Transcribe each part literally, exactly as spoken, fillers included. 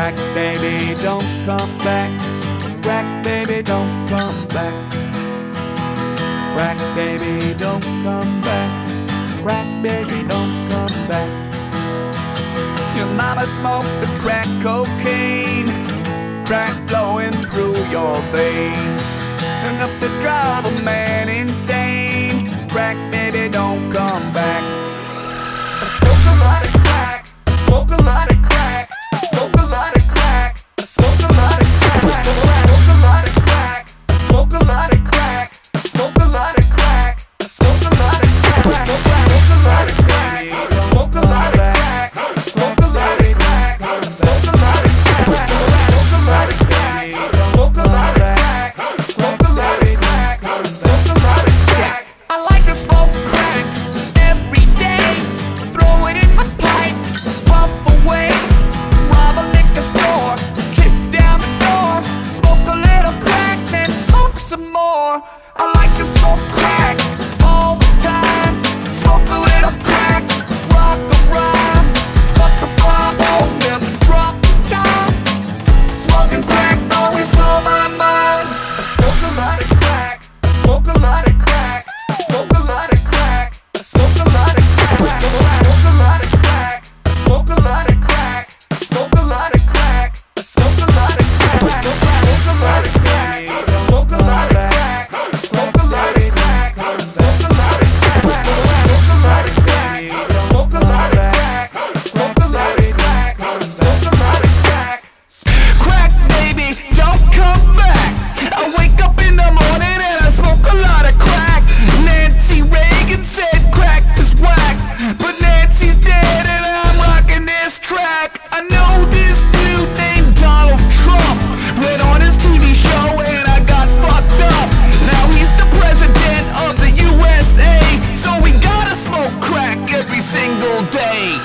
Rack baby, don't come back. Rack baby, don't come back. Rack baby, don't come back. Rack baby, don't come back. Your mama smoked the crack cocaine, crack flowing through your veins, enough to drive a man insane. Crack baby, don't come back. I smoke a lot of crack, I smoke a lot of crack, I smoke a lot of crack, I smoke a lot of crack, I smoke a lot of crack, I smoke a lot of crack, I smoke a lot of crack, I smoke a lot of crack, smoke a lot of crack, smoke a lot of crack, smoke a lot of crack, smoke a lot of crack, smoke a lot of crack, smoke a lot of crack, smoke a lot of crack, smoke a lot of crack. I like to smoke crack every day, throw it in my pipe, puff away, rob a liquor store, kick down the door, smoke a little crack, then smoke some more. I like to smoke crack all the time, smoke a little crack, rock a rhyme, fuck the fly, oh, never drop the dime. Smoking crack always blow my mind. I smoke a lot of crack, I smoke a lot of crack, I smoke a lot of crack, I smoke a lot of crack, I smoke a lot of crack, I smoke a lot of crack, I smoke a lot of crack, I smoke a lot of crack, I smoke a lot of crack, I smoke a lot of crack, I smoke a lot of crack, I smoke a lot of crack, I smoke a lot of crack, I smoke a lot of crack, I smoke a lot of crack, I smoke a lot of crack. Crack baby, don't come back. I wake up in the morning and I smoke a lot of crack. Nancy Reagan said crack is whack, but Nancy's dead and I'm rocking this track. I know this dude named Donald Trump went on his T V show and I got fucked up. Now he's the president of the U S A, so we gotta smoke crack every single day.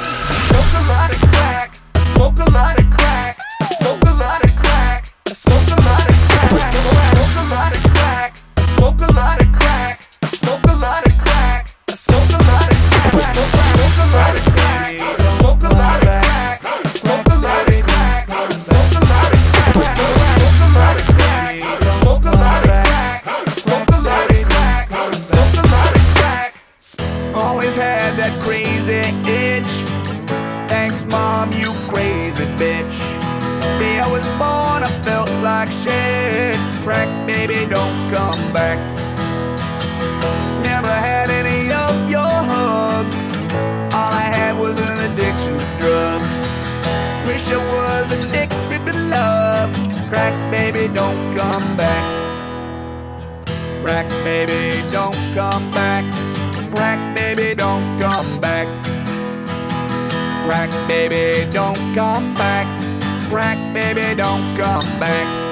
Smoke a lot of crack, smoke a lot of crack, smoke a lot of crack, smoke a lot of crack, smoke a lot of crack, smoke a lot of crack, smoke a lot of crack, smoke a lot of crack, smoke a lot of crack, smoke a lot of crack, smoke a lot of crack, smoke a lot of crack, smoke a lot of crack, smoke a lot of crack, smoke a lot of crack, smoke a lot of crack. Always had that crazy itch. Thanks mom, you crazy bitch. Me, I was born, I felt like shit. Crack baby, don't come back. Never had any of your hugs, all I had was an addiction to drugs. Wish I was addicted to love. Crack baby, don't come back. Crack baby, don't come back. Crack baby, don't come back. Crack baby, don't come back. Crack baby, don't come back.